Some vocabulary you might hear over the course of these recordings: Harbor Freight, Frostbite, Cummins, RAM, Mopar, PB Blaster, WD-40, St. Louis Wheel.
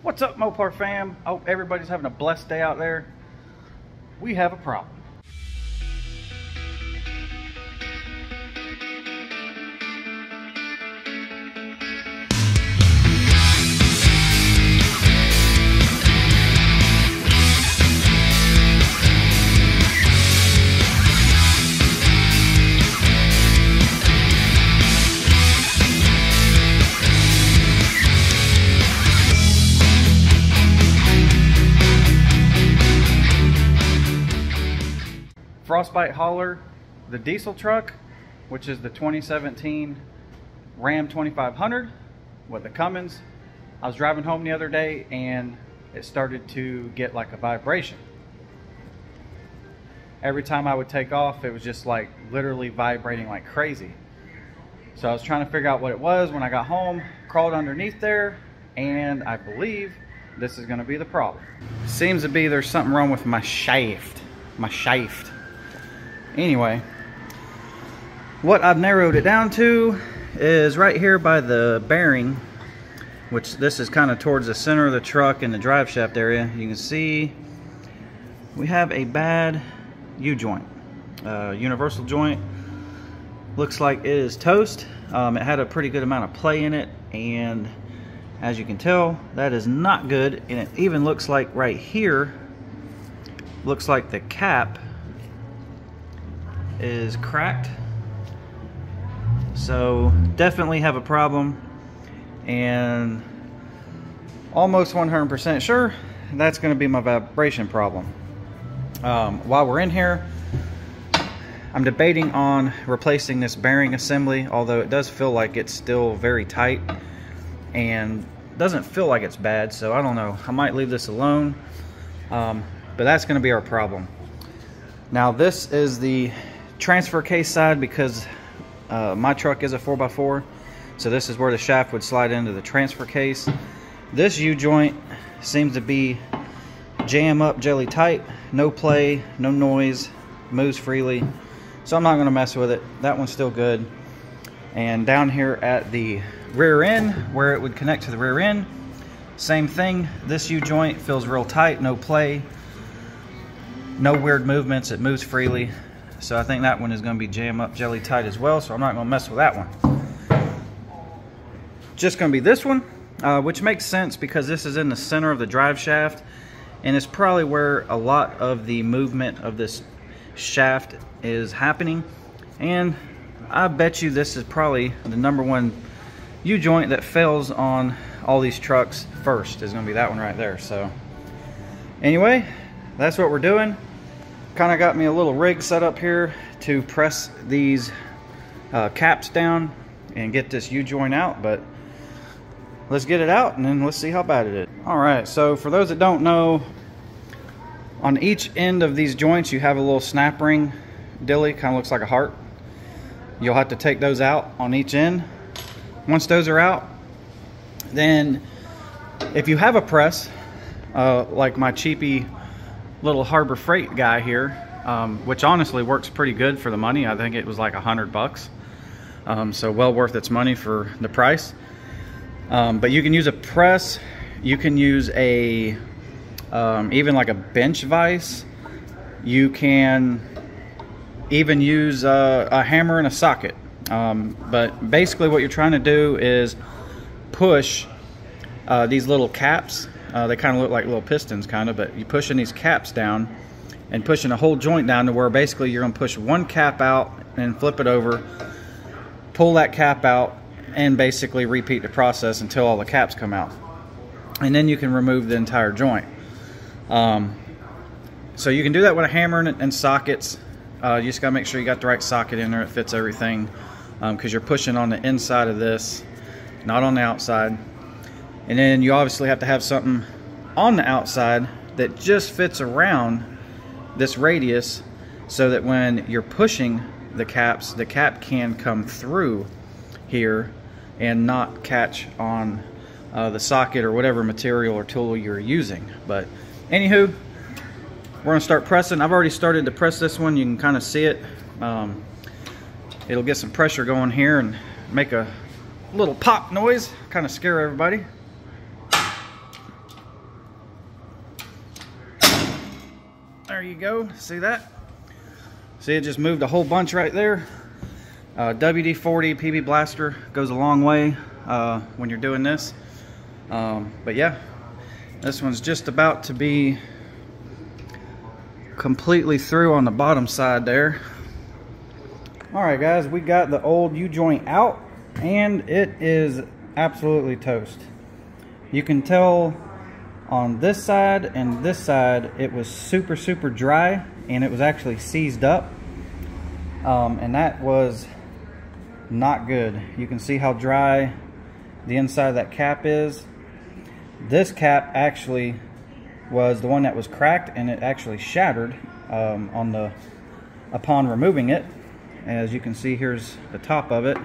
What's up, Mopar fam? I hope everybody's having a blessed day out there. We have a problem. Frostbite hauler, the diesel truck, which is the 2017 Ram 2500 with the Cummins. I was driving home the other day and it started to get like a vibration. Every time I would take off, it was just like literally vibrating like crazy. So I was trying to figure out what it was. When I got home, crawled underneath there, and I believe this is going to be the problem. Seems to be there's something wrong with my shaft. Anyway, what I've narrowed it down to is right here by the bearing, which this is kind of towards the center of the truck in the drive shaft area. You can see we have a bad U-joint, universal joint. Looks like it is toast. It had a pretty good amount of play in it, and as you can tell, that is not good. And it even looks like right here, looks like the cap is cracked, so definitely have a problem, and almost 100% sure that's going to be my vibration problem. While we're in here, I'm debating on replacing this bearing assembly, although it does feel like it's still very tight and doesn't feel like it's bad, so I don't know, I might leave this alone, but that's going to be our problem. Now this is the transfer case side, because my truck is a 4x4, so this is where the shaft would slide into the transfer case. This U-joint seems to be jam up, jelly tight, no play, no noise, moves freely, so I'm not going to mess with it. That one's still good. And down here at the rear end, where it would connect to the rear end, same thing. This U-joint feels real tight, no play, no weird movements, it moves freely. So I think that one is going to be jam up, jelly tight as well, so I'm not going to mess with that one. Just going to be this one, which makes sense because this is in the center of the drive shaft, and it's probably where a lot of the movement of this shaft is happening. And I bet you this is probably the number one U-joint that fails on all these trucks first, is going to be that one right there. So anyway, that's what we're doing. Kind of got me a little rig set up here to press these caps down and get this U-joint out, but let's get it out and then let's see how bad it is. All right, so for those that don't know, on each end of these joints you have a little snap ring dilly, kind of looks like a heart. You'll have to take those out on each end. Once those are out, then if you have a press, like my cheapy little Harbor Freight guy here, which honestly works pretty good for the money. I think it was like $100, so well worth its money for the price. But you can use a press, you can use a even like a bench vise, you can even use a hammer and a socket, but basically what you're trying to do is push these little caps. They kind of look like little pistons, kind of, but you're pushing these caps down and pushing a whole joint down to where basically you're going to push one cap out and flip it over, pull that cap out, and basically repeat the process until all the caps come out. And then you can remove the entire joint. So you can do that with a hammer and sockets. You just got to make sure you got the right socket in there. It fits everything, because you're pushing on the inside of this, not on the outside. And then you obviously have to have something on the outside that just fits around this radius, so that when you're pushing the caps, the cap can come through here and not catch on the socket or whatever material or tool you're using. But anywho, we're gonna start pressing. I've already started to press this one. You can kind of see it. It'll get some pressure going here and make a little pop noise, kind of scare everybody. There you go. See that? See, it just moved a whole bunch right there. WD-40 PB Blaster goes a long way when you're doing this. But yeah, this one's just about to be completely through on the bottom side there. Alright guys, we got the old U-joint out and it is absolutely toast. You can tell on this side and this side it was super dry, and it was actually seized up, and that was not good. You can see how dry the inside of that cap is. This cap actually was the one that was cracked, and it actually shattered upon removing it. As you can see, here's the top of it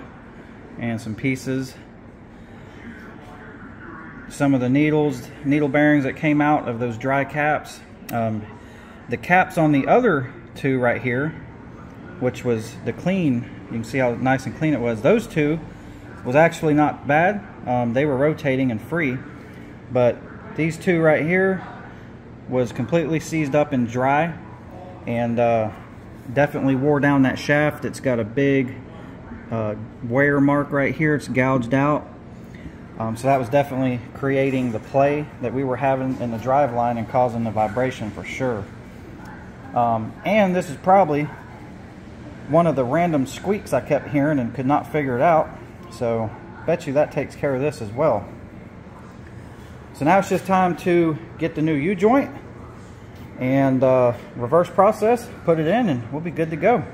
and some pieces. Some of the needle bearings that came out of those dry caps. The caps on the other two right here, which was the clean, you can see how nice and clean it was. Those two was actually not bad. They were rotating and free, but these two right here was completely seized up and dry, and definitely wore down that shaft. It's got a big wear mark right here. It's gouged out. So that was definitely creating the play that we were having in the drive line and causing the vibration for sure. And this is probably one of the random squeaks I kept hearing and could not figure it out. So bet you that takes care of this as well. So now it's just time to get the new U-joint and reverse process, put it in, and we'll be good to go.